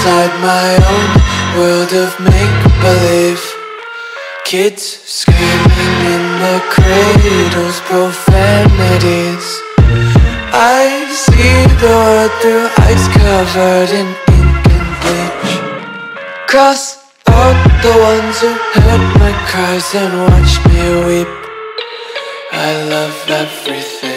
inside my own world of make-believe. Kids screaming in the cradles, profanities. I see the world through ice covered in ink and bleach. Cross out the ones who heard my cries and watched me weep. I love everything.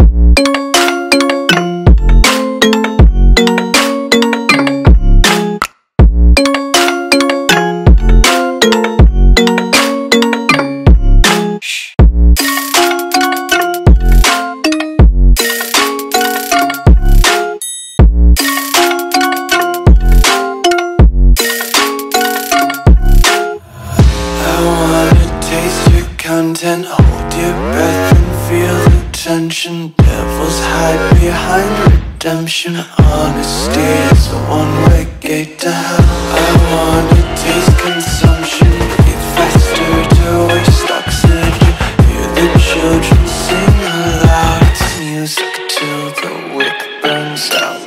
Content, hold your breath and feel the tension. Devils hide behind redemption. Honesty is a one-way gate to hell. I wanna taste consumption. Breathe faster to waste oxygen. Hear the children sing aloud. It's music till the wick burns out.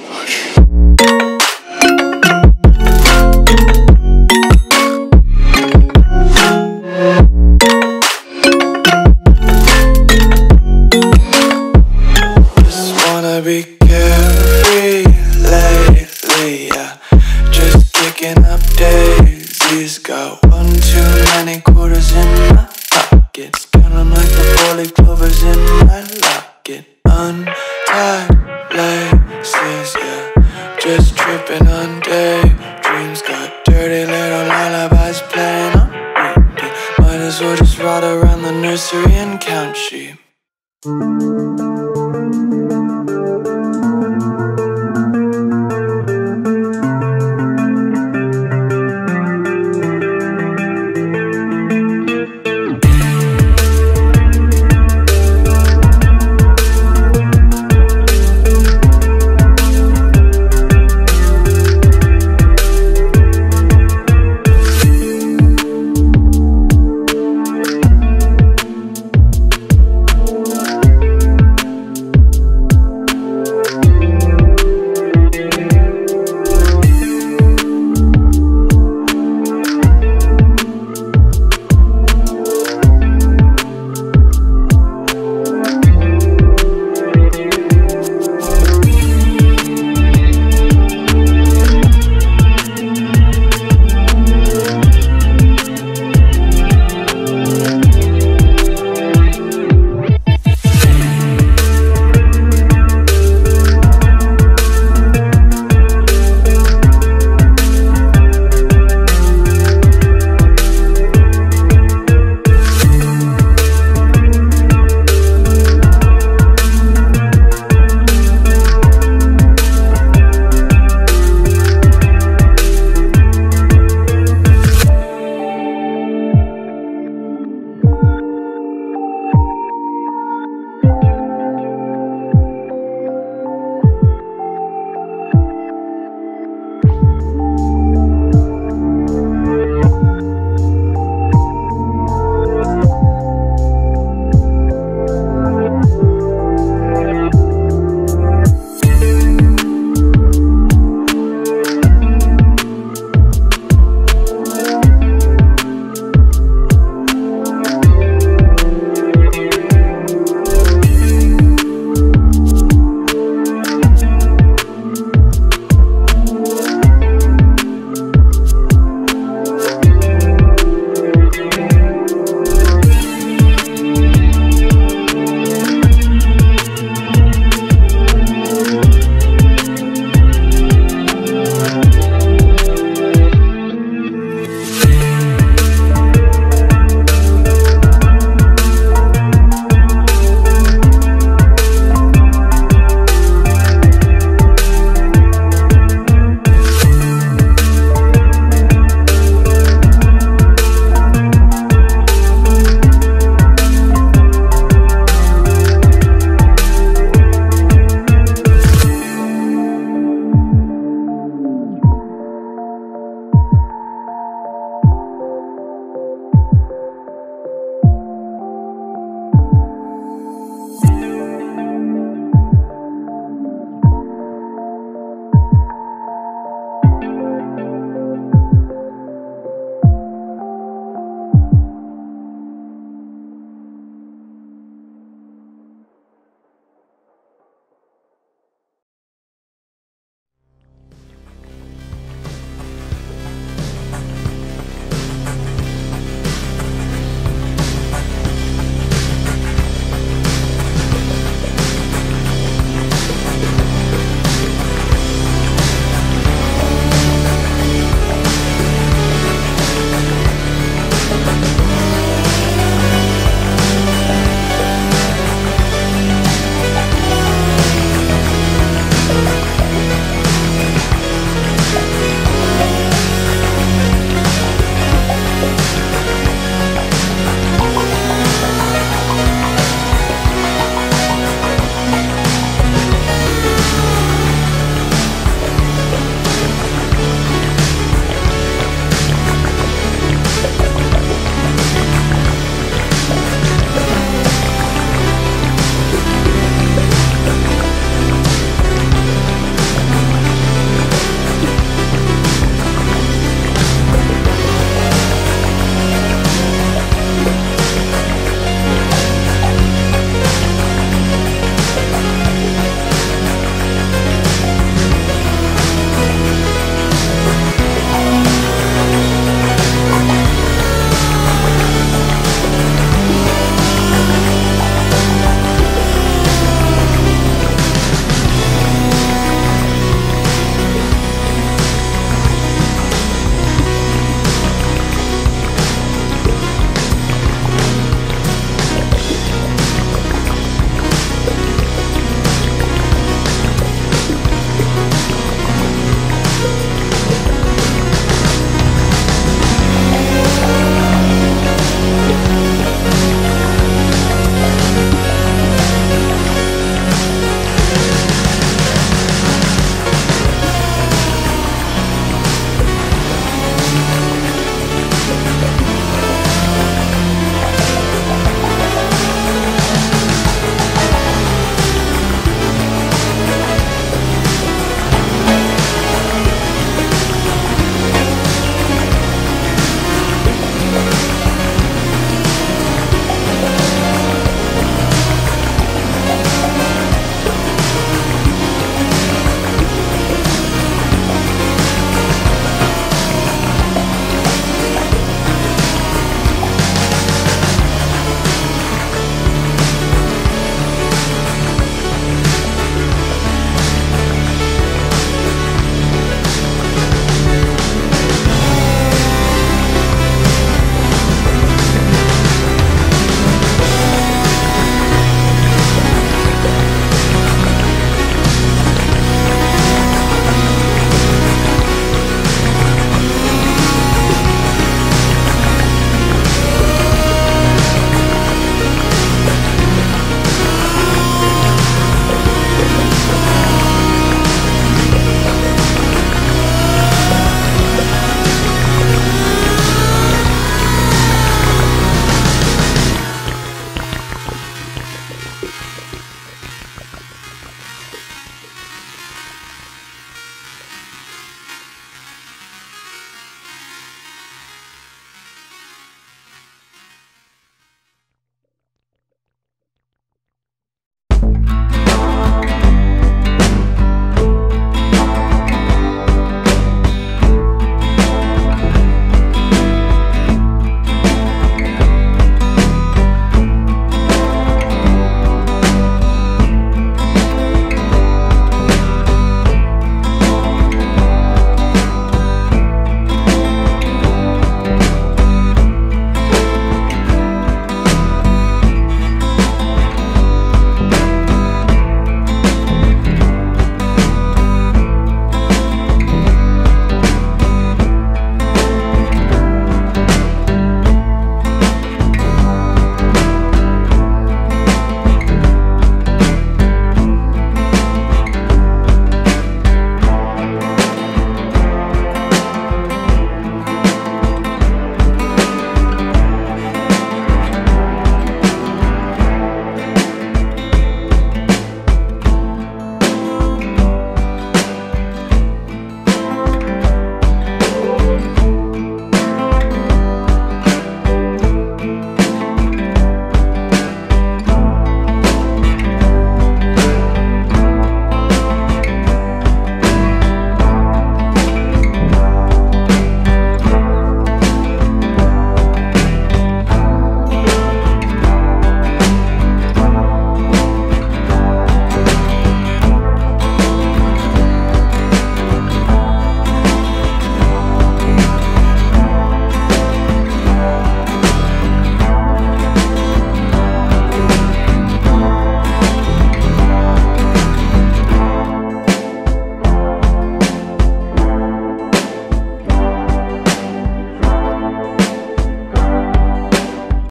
Be carefree lately, yeah. Just picking up daisies. Got one too many quarters in my pockets. Count them like the four-leaf clovers in my locket. Untied laces, yeah. Just tripping on daydreams. Got dirty little lullabies playing on repeat. Might as well just ride around the nursery and count sheep.